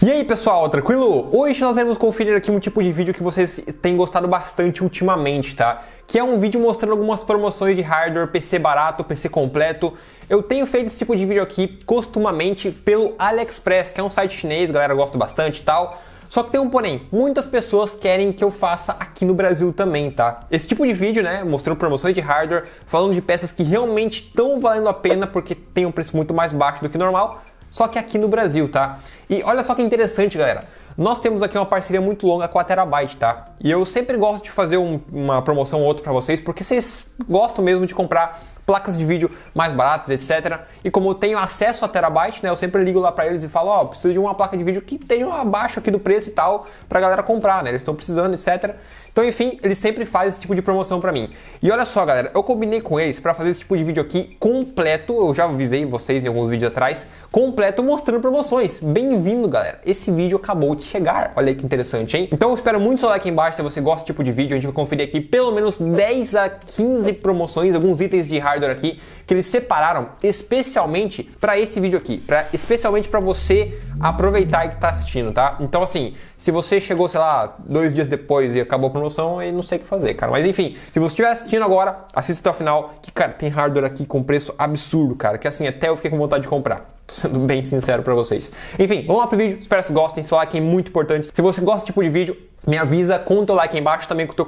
E aí pessoal, tranquilo? Hoje nós iremos conferir aqui um tipo de vídeo que vocês têm gostado bastante ultimamente, tá? Que é um vídeo mostrando algumas promoções de hardware, PC barato, PC completo. Eu tenho feito esse tipo de vídeo aqui costumamente pelo AliExpress, que é um site chinês, galera, eu gosto bastante e tal. Só que tem um porém, muitas pessoas querem que eu faça aqui no Brasil também, tá? Esse tipo de vídeo, né, mostrando promoções de hardware, falando de peças que realmente estão valendo a pena porque tem um preço muito mais baixo do que normal, só que aqui no Brasil, tá? E olha só que interessante, galera. Nós temos aqui uma parceria muito longa com a Terabyte, tá? E eu sempre gosto de fazer uma promoção ou outra pra vocês, porque vocês gostam mesmo de comprar placas de vídeo mais baratas, etc. E como eu tenho acesso a Terabyte, né, eu sempre ligo lá pra eles e falo, ó, preciso de uma placa de vídeo que esteja abaixo aqui do preço e tal, pra galera comprar, né? Eles estão precisando, etc. Então, enfim, eles sempre fazem esse tipo de promoção pra mim. E olha só, galera, eu combinei com eles pra fazer esse tipo de vídeo aqui completo, eu já avisei vocês em alguns vídeos atrás, completo mostrando promoções. Bem-vindo, galera! Esse vídeo acabou de chegar, olha aí que interessante, hein? Então eu espero muito seu like aí embaixo se você gosta desse tipo de vídeo, a gente vai conferir aqui pelo menos 10 a 15 promoções, alguns itens de hardware aqui, que eles separaram especialmente para esse vídeo aqui, especialmente para você aproveitar e que tá assistindo, tá? Então assim, se você chegou, sei lá, 2 dias depois e acabou a promoção, eu não sei o que fazer, cara. Mas enfim, se você estiver assistindo agora, assista até o final, que cara, tem hardware aqui com preço absurdo, cara, que assim, até eu fiquei com vontade de comprar. Tô sendo bem sincero pra vocês. Enfim, vamos lá pro vídeo, espero que vocês gostem, seu like é muito importante. Se você gosta desse tipo de vídeo, me avisa com o teu like aí embaixo, também com o teu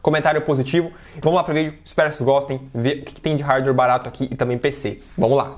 comentário positivo. Vamos lá pro vídeo, espero que vocês gostem, ver o que tem de hardware barato aqui e também PC. Vamos lá!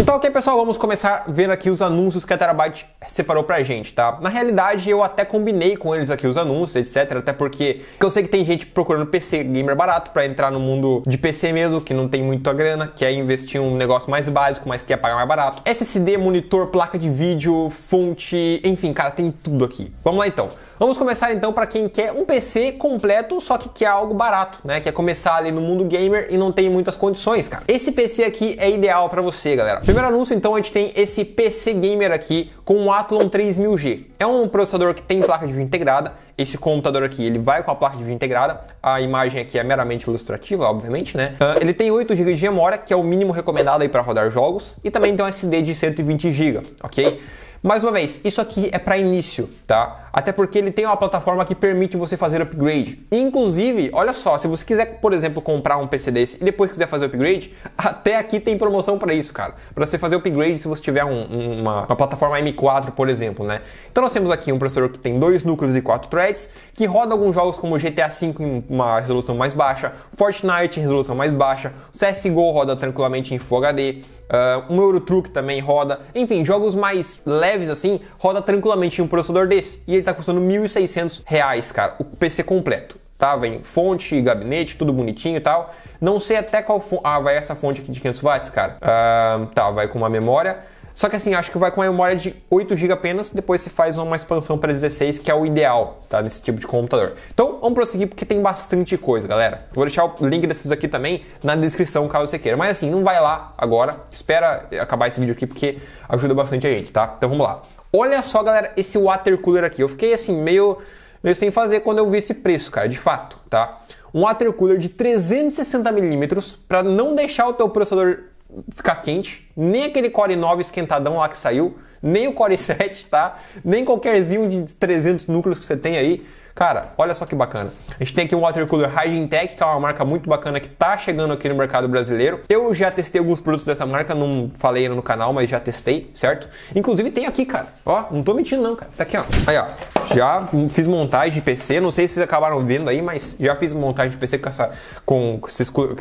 Então ok pessoal, vamos começar vendo aqui os anúncios que a Terabyte separou pra gente, tá? Na realidade eu até combinei com eles aqui os anúncios, etc, até porque eu sei que tem gente procurando PC gamer barato pra entrar no mundo de PC mesmo, que não tem muita grana, quer investir em um negócio mais básico, mas quer pagar mais barato. SSD, monitor, placa de vídeo, fonte, enfim, cara, tem tudo aqui. Vamos lá então. Vamos começar então pra quem quer um PC completo, só que quer algo barato, né? Quer começar ali no mundo gamer e não tem muitas condições, cara. Esse PC aqui é ideal pra você, galera. Primeiro anúncio, então, a gente tem esse PC Gamer aqui com o Athlon 3000G. É um processador que tem placa de vídeo integrada. Esse computador aqui, ele vai com a placa de vídeo integrada. A imagem aqui é meramente ilustrativa, obviamente, né? Ele tem 8 GB de memória, que é o mínimo recomendado aí para rodar jogos. E também tem um SSD de 120 GB, ok? Mais uma vez, isso aqui é para início, tá? Até porque ele tem uma plataforma que permite você fazer upgrade. Inclusive, olha só, se você quiser, por exemplo, comprar um PC desse e depois quiser fazer upgrade, até aqui tem promoção para isso, cara. Para você fazer upgrade se você tiver uma plataforma M4, por exemplo, né? Então nós temos aqui um processador que tem 2 núcleos e 4 threads, que roda alguns jogos como GTA V em uma resolução mais baixa, Fortnite em resolução mais baixa, CSGO roda tranquilamente em Full HD, um Eurotruck também roda, enfim, jogos mais leves assim, roda tranquilamente em um processador desse, e ele tá custando R$1.600, cara, o PC completo, tá? Vem fonte, gabinete, tudo bonitinho e tal, não sei até qual fonte, ah, vai essa fonte aqui de 500 watts, cara, tá, vai com uma memória, só que assim, acho que vai com uma memória de 8 GB apenas, depois você faz uma expansão para 16, que é o ideal, tá, nesse tipo de computador. Então, vamos prosseguir porque tem bastante coisa, galera. Vou deixar o link desses aqui também na descrição, caso você queira. Mas assim, não vai lá agora, espera acabar esse vídeo aqui, porque ajuda bastante a gente, tá? Então, vamos lá. Olha só, galera, esse water cooler aqui. Eu fiquei assim, meio sem fazer quando eu vi esse preço, cara, de fato, tá? Um water cooler de 360 mm, para não deixar o teu processador ficar quente, nem aquele Core i9 esquentadão lá que saiu, nem o Core i7, tá? Nem qualquerzinho de 300 núcleos que você tem aí. Cara, olha só que bacana. A gente tem aqui um water cooler Hygentech, que é uma marca muito bacana que tá chegando aqui no mercado brasileiro. Eu já testei alguns produtos dessa marca, não falei no canal, mas já testei, certo? Inclusive tem aqui, cara. Ó, não tô mentindo não, cara. Tá aqui, ó. Aí, ó. Já fiz montagem de PC, não sei se vocês acabaram vendo aí, mas já fiz montagem de PC com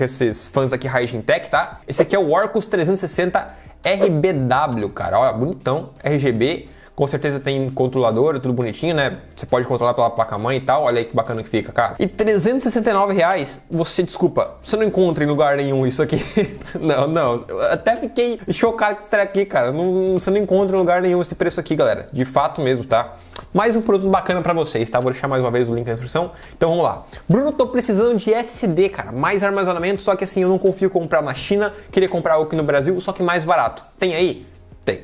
esses fãs aqui Hygentech, tá? Esse aqui é o Orcus 360 RBW, cara. Olha, bonitão. RGB. Com certeza tem controlador, tudo bonitinho, né? Você pode controlar pela placa-mãe e tal. Olha aí que bacana que fica, cara. E R$369, você, desculpa, você não encontra em lugar nenhum isso aqui. Não. Eu até fiquei chocado com esse treco aqui, cara. Você não encontra em lugar nenhum esse preço aqui, galera. De fato mesmo, tá? Mais um produto bacana pra vocês, tá? Vou deixar mais uma vez o link na descrição. Então vamos lá. Bruno, tô precisando de SSD, cara. Mais armazenamento, só que assim, eu não confio em comprar na China. Queria comprar aqui no Brasil, só que mais barato. Tem aí? Tem.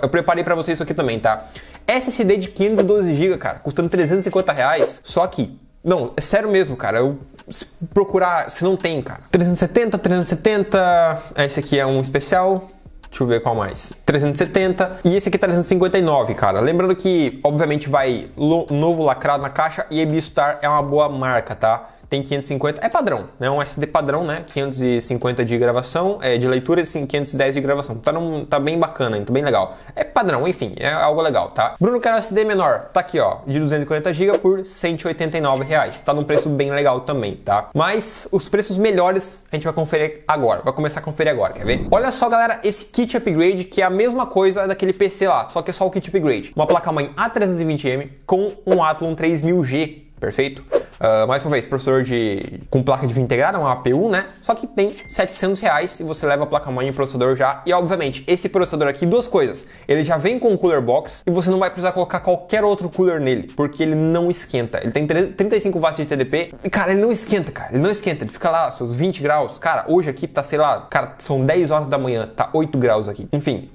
Eu preparei pra vocês isso aqui também, tá? SSD de 512 GB, cara, custando R$350, só que... Não, é sério mesmo, cara, eu se procurar, se não tem, cara. 370, 370, esse aqui é um especial. Deixa eu ver qual mais. 370 e esse aqui 359, cara. Lembrando que, obviamente, vai novo lacrado na caixa e a Biostar é uma boa marca, tá? Tem 550, é padrão, né? Um SD padrão, né? 550 de gravação, de leitura e 510 de gravação. Tá bem bacana, tá bem legal. É padrão, enfim, é algo legal, tá? Bruno, quer um SD menor? Tá aqui, ó, de 240 GB por R$189. Tá num preço bem legal também, tá? Mas os preços melhores a gente vai conferir agora. Vai começar a conferir agora, quer ver? Olha só, galera, esse kit upgrade, que é a mesma coisa daquele PC lá, só que é só o kit upgrade. Uma placa-mãe A320M com um Athlon 3000G, perfeito? Mais uma vez, processador com placa de vídeo integrada, uma APU, né? Só que tem R$700 e você leva a placa-mãe e o processador já. E obviamente, esse processador aqui, duas coisas. Ele já vem com um cooler box e você não vai precisar colocar qualquer outro cooler nele, porque ele não esquenta. Ele tem 35 watts de TDP e, cara, ele não esquenta, cara. Ele não esquenta, ele fica lá, seus 20 graus. Cara, hoje aqui tá, sei lá, cara, são 10 horas da manhã, tá 8 graus aqui. Enfim,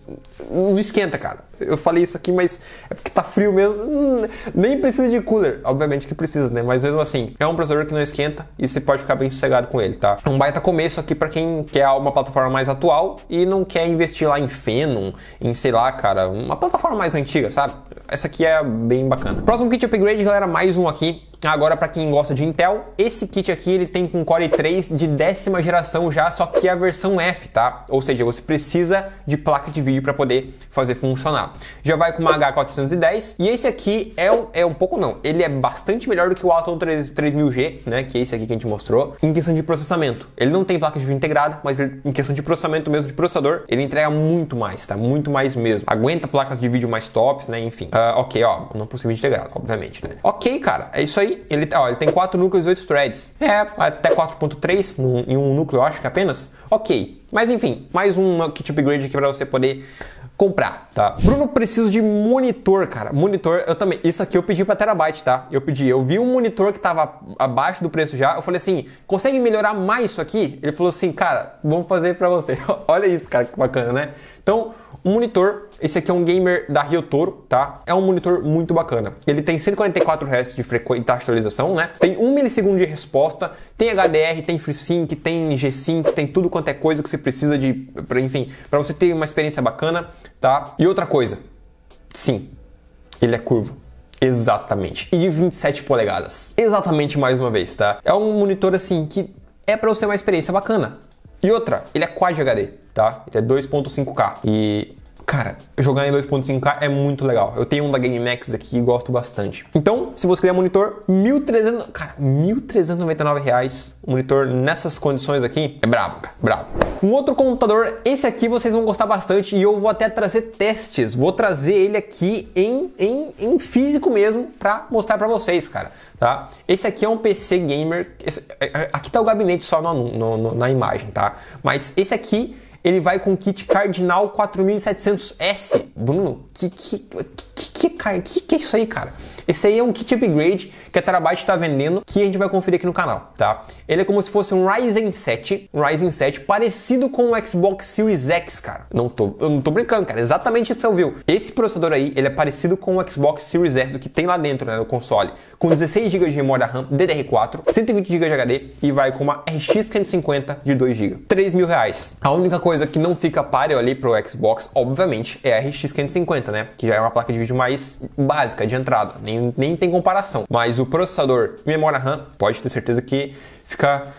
não esquenta, cara. Eu falei isso aqui, mas é porque tá frio mesmo. Nem precisa de cooler. Obviamente que precisa, né? Mas mesmo assim, é um processador que não esquenta e você pode ficar bem sossegado com ele, tá? Um baita começo aqui pra quem quer uma plataforma mais atual e não quer investir lá em Phenom, em, sei lá, cara, uma plataforma mais antiga, sabe? Essa aqui é bem bacana. Próximo kit upgrade, galera, mais um aqui. Agora, para quem gosta de Intel, esse kit aqui ele tem com Core i3 de 10ª geração já, só que é a versão F, tá? Ou seja, você precisa de placa de vídeo para poder fazer funcionar. Já vai com uma H410 e esse aqui ele é bastante melhor do que o Athlon 3000G, né? Que é esse aqui que a gente mostrou. Em questão de processamento, ele não tem placa de vídeo integrada, mas ele, em questão de processamento mesmo de processador, ele entrega muito mais, tá? Muito mais mesmo. Aguenta placas de vídeo mais tops, né? Enfim. Ok, ó, não possível vídeo integrado, obviamente, né? Ok, cara, é isso aí. Ele tem 4 núcleos e 8 threads. É, até 4.3 em um núcleo, eu acho que apenas. Ok. Mas enfim, mais um kit upgrade aqui pra você poder comprar, tá? Bruno, preciso de monitor, cara. Monitor, eu também. Isso aqui eu pedi pra Terabyte, tá? Eu vi um monitor que tava abaixo do preço já. Eu falei assim, consegue melhorar mais isso aqui? Ele falou assim, cara, vamos fazer pra você. Olha isso, cara, que bacana, né? Então, um monitor, esse aqui é um gamer da Riotoro, tá? É um monitor muito bacana. Ele tem 144 Hz de frequência de atualização, né? Tem 1 milissegundo de resposta, tem HDR, tem FreeSync, tem G-Sync, tem tudo quanto é coisa que você precisa de, enfim, para você ter uma experiência bacana, tá? E outra coisa, sim, ele é curvo. Exatamente. E de 27 polegadas. Exatamente, mais uma vez, tá? É um monitor, assim, que é para você uma experiência bacana. E outra, ele é Quad HD, tá? Ele é 2.5K. E, cara, jogar em 2.5K é muito legal. Eu tenho um da Game Max aqui e gosto bastante. Então, se você quiser monitor, R$1.399. O monitor nessas condições aqui é brabo, cara, brabo. Um outro computador, esse aqui vocês vão gostar bastante e eu vou até trazer testes. Vou trazer ele aqui em físico mesmo pra mostrar pra vocês, cara, tá? Esse aqui é um PC gamer. Aqui tá o gabinete só na imagem, tá? Mas esse aqui, ele vai com o kit Cardinal 4700S. Bruno, que é isso aí, cara? Esse aí é um kit upgrade que a Terabyte tá vendendo, que a gente vai conferir aqui no canal, tá? Ele é como se fosse um Ryzen 7 parecido com o Xbox Series X, cara. Eu não tô brincando, cara. Exatamente isso que você viu. Esse processador aí, ele é parecido com o Xbox Series X, do que tem lá dentro, né, no console. Com 16 GB de memória RAM DDR4, 120 GB de HD e vai com uma RX 550 de 2 GB. R$3.000. A única coisa que não fica páreo ali pro Xbox, obviamente, é a RX 550, né? Que já é uma placa de vídeo mais básica, de entrada. Nem tem comparação. Mas o processador e memória RAM, pode ter certeza que fica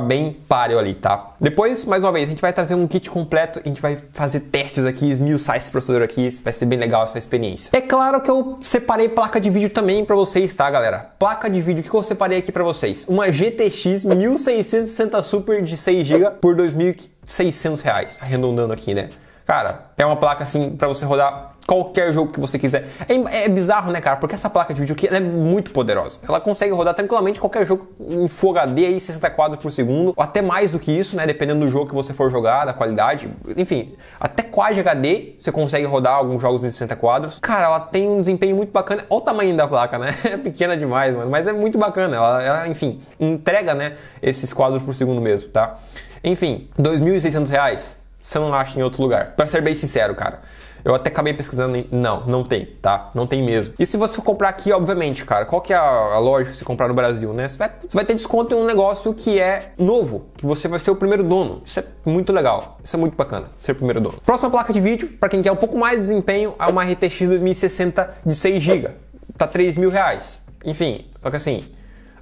bem páreo ali, tá? Depois, mais uma vez, a gente vai trazer um kit completo, a gente vai fazer testes aqui, esmiuçar esse processador aqui, vai ser bem legal essa experiência. É claro que eu separei placa de vídeo também pra vocês, tá, galera? Placa de vídeo, o que eu separei aqui pra vocês? Uma GTX 1660 Super de 6 GB por R$2.600, arredondando aqui, né? Cara, é uma placa assim pra você rodar qualquer jogo que você quiser. É bizarro, né, cara? Porque essa placa de vídeo aqui, ela é muito poderosa. Ela consegue rodar tranquilamente qualquer jogo em Full HD aí, 60 quadros por segundo, ou até mais do que isso, né? Dependendo do jogo que você for jogar, da qualidade. Enfim, até Quad HD você consegue rodar alguns jogos em 60 quadros. Cara, ela tem um desempenho muito bacana. Olha o tamanho da placa, né? É pequena demais, mano. Mas é muito bacana. Ela enfim, entrega, né, esses quadros por segundo mesmo, tá? Enfim, R$2.600. Você não acha em outro lugar. Pra ser bem sincero, cara. Eu até acabei pesquisando e não tem, tá? Não tem mesmo. E se você for comprar aqui, obviamente, cara, qual que é a lógica de se comprar no Brasil, né? Você vai ter desconto em um negócio que é novo, que você vai ser o primeiro dono. Isso é muito legal. Isso é muito bacana, ser o primeiro dono. Próxima placa de vídeo, para quem quer um pouco mais de desempenho, é uma RTX 2060 de 6 GB. Tá R$3.000. Enfim, só que assim,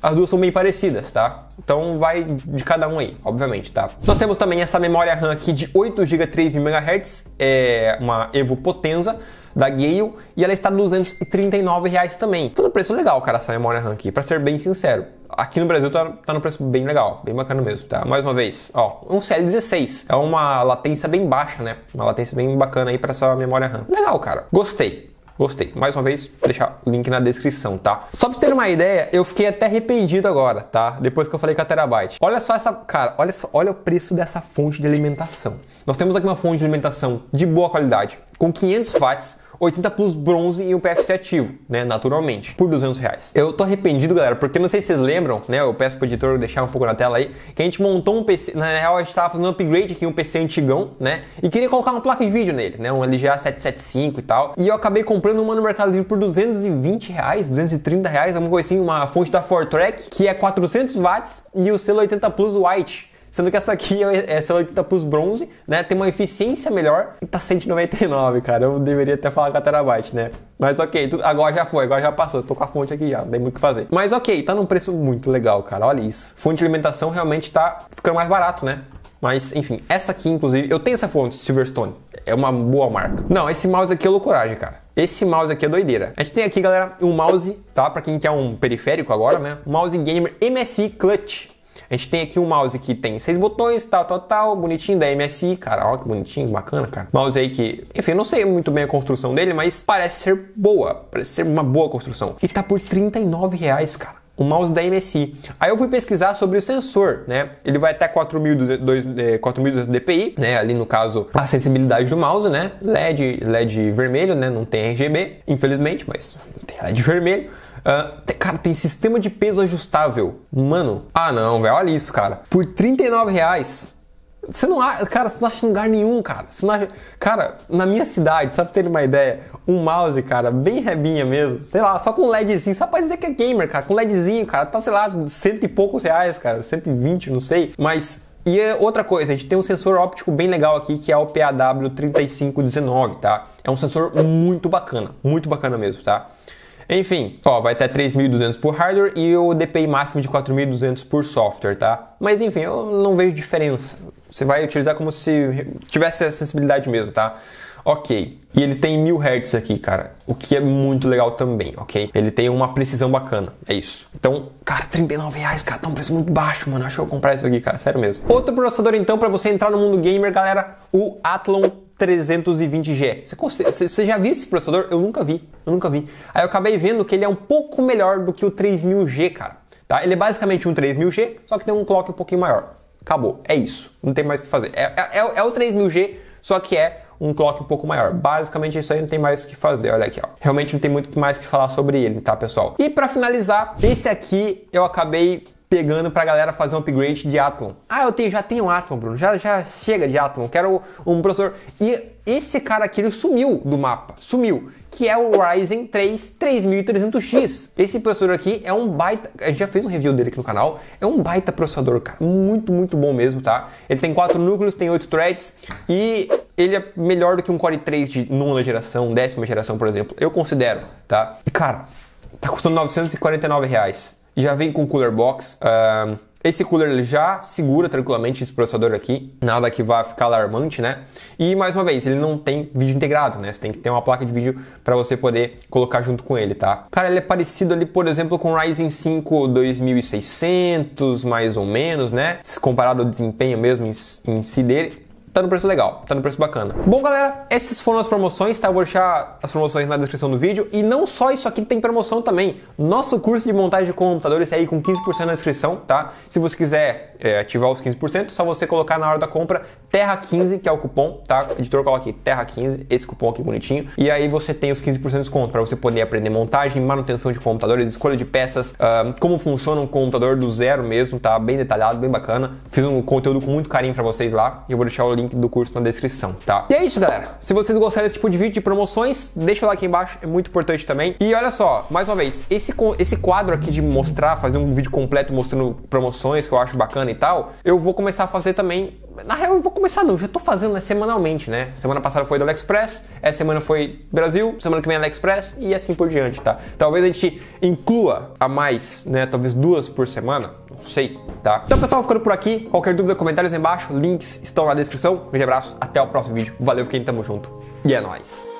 as duas são bem parecidas, tá? Então vai de cada um aí, obviamente, tá? Nós temos também essa memória RAM aqui de 8 GB 3000 MHz, é uma Evo Potenza da Gale, e ela está R$239 também. Tá no preço legal, cara, essa memória RAM aqui, pra ser bem sincero. Aqui no Brasil tá no preço bem legal, bem bacana mesmo, tá? Mais uma vez, ó, um CL16. É uma latência bem baixa, né? Uma latência bem bacana aí pra essa memória RAM. Legal, cara. Gostei. Gostei. Mais uma vez, vou deixar o link na descrição, tá? Só pra vocês terem uma ideia, eu fiquei até arrependido agora, tá? Depois que eu falei com a Terabyte. Olha só essa... Cara, olha só, olha o preço dessa fonte de alimentação. Nós temos aqui uma fonte de alimentação de boa qualidade, com 500 watts, 80 Plus bronze e um PFC ativo, né, naturalmente, por R$200. Eu tô arrependido, galera, porque não sei se vocês lembram, né, eu peço pro editor deixar um pouco na tela aí, que a gente montou um PC, na real a gente tava fazendo um upgrade aqui, um PC antigão, né, e queria colocar uma placa de vídeo nele, né, um LGA775 e tal, e eu acabei comprando uma no Mercado Livre por R$220, R$230, alguma coisa assim, uma fonte da Fortrek, que é 400 watts e o selo 80 Plus white. Sendo que essa aqui é essa 80 Plus bronze, né? Tem uma eficiência melhor e tá R$199, cara. Eu deveria até falar com a Terabyte, né? Mas ok, agora já foi, agora já passou. Eu tô com a fonte aqui já, não tem muito o que fazer. Mas ok, tá num preço muito legal, cara. Olha isso. Fonte de alimentação realmente tá ficando mais barato, né? Mas enfim, essa aqui, inclusive, eu tenho essa fonte, Silverstone. É uma boa marca. Não, esse mouse aqui é loucuragem, cara. Esse mouse aqui é doideira. A gente tem aqui, galera, um mouse, tá? Pra quem quer um periférico agora, né? Um mouse gamer MSI Clutch. A gente tem aqui um mouse que tem 6 botões, tal, bonitinho, da MSI, cara, ó, que bonitinho, bacana, cara. Mouse aí que, enfim, eu não sei muito bem a construção dele, mas parece ser boa, parece ser uma boa construção. E tá por R$39, cara, um mouse da MSI. Aí eu fui pesquisar sobre o sensor, né, ele vai até 4.200 dpi, né, ali no caso, a sensibilidade do mouse, né, LED vermelho, né, não tem RGB, infelizmente, mas tem LED vermelho. Cara, tem sistema de peso ajustável. Mano, ah não, velho, olha isso, cara. Por R$39. Você não acha, cara, você não acha em lugar nenhum, cara. Você não acha, cara, na minha cidade, só pra ter uma ideia, um mouse, cara, bem rebinha mesmo, sei lá, só com LEDzinho, só pra dizer que é gamer, cara, com LEDzinho, cara, tá, sei lá, R$100 e poucos, cara, 120, não sei, mas... E outra coisa, a gente tem um sensor óptico bem legal aqui, que é o PAW3519, tá? É um sensor muito bacana mesmo, tá? Enfim, ó, vai até 3.200 por hardware e o DPI máximo de 4.200 por software, tá? Mas enfim, eu não vejo diferença. Você vai utilizar como se tivesse a sensibilidade mesmo, tá? Ok. E ele tem 1000 Hz aqui, cara, o que é muito legal também, ok? Ele tem uma precisão bacana, é isso. Então, cara, R$39, cara, tá um preço muito baixo, mano. Acho que eu vou comprar isso aqui, cara, sério mesmo. Outro processador, então, pra você entrar no mundo gamer, galera, o Athlon 320G. Você já viu esse processador? Eu nunca vi, Aí eu acabei vendo que ele é um pouco melhor do que o 3000G, cara, tá? Ele é basicamente um 3000G, só que tem um clock um pouquinho maior. Acabou, é isso, não tem mais o que fazer. É o 3000G, só que é um clock um pouco maior. Basicamente isso aí, não tem mais o que fazer, olha aqui, ó. Realmente não tem muito mais o que falar sobre ele, tá, pessoal? E pra finalizar, esse aqui eu acabei pegando pra galera fazer um upgrade de Athlon. Ah, já tenho Athlon, Bruno. Já chega de Athlon. Quero um processador. E esse cara aqui, ele sumiu do mapa. Sumiu. Que é o Ryzen 3 3300X. Esse processador aqui é um baita... A gente já fez um review dele aqui no canal. É um baita processador, cara. Muito bom mesmo, tá? Ele tem 4 núcleos, tem 8 threads. E ele é melhor do que um Core i3 de 9ª geração, 10ª geração, por exemplo. Eu considero, tá? E, cara, tá custando R$949. Já vem com cooler box. Esse cooler ele já segura tranquilamente esse processador aqui. Nada que vá ficar alarmante, né? E mais uma vez, ele não tem vídeo integrado, né? Você tem que ter uma placa de vídeo para você poder colocar junto com ele, tá? Cara, ele é parecido ali, por exemplo, com o Ryzen 5 2600, mais ou menos, né? Comparado ao desempenho mesmo em si dele. Tá no preço legal, tá no preço bacana. Bom, galera, essas foram as promoções, tá? Eu vou deixar as promoções na descrição do vídeo. E não só isso aqui, tem promoção também. Nosso curso de montagem de computadores aí com 15% na descrição, tá? Se você quiser ativar os 15%, só você colocar na hora da compra TERRA15, que é o cupom, tá? O editor coloca aqui TERRA15, esse cupom aqui bonitinho. E aí você tem os 15% de desconto pra você poder aprender montagem, manutenção de computadores, escolha de peças, como funciona um computador do zero mesmo, tá? Bem detalhado, bem bacana. Fiz um conteúdo com muito carinho pra vocês lá. Eu vou deixar o link link do curso na descrição, tá? E é isso, galera. Se vocês gostaram desse tipo de vídeo de promoções, deixa o like aí embaixo, é muito importante também. E olha só, mais uma vez, esse quadro aqui de mostrar, fazer um vídeo completo mostrando promoções que eu acho bacana e tal, eu vou começar a fazer também. Na real, eu vou começar não, já tô fazendo, né, semanalmente, né? Semana passada foi do AliExpress, essa semana foi Brasil, semana que vem AliExpress e assim por diante, tá? Talvez a gente inclua a mais, né? Talvez duas por semana, não sei, tá? Então, pessoal, ficando por aqui. Qualquer dúvida, comentários aí embaixo, links estão na descrição. Um grande abraço, até o próximo vídeo. Valeu, quem tamo junto e é nóis!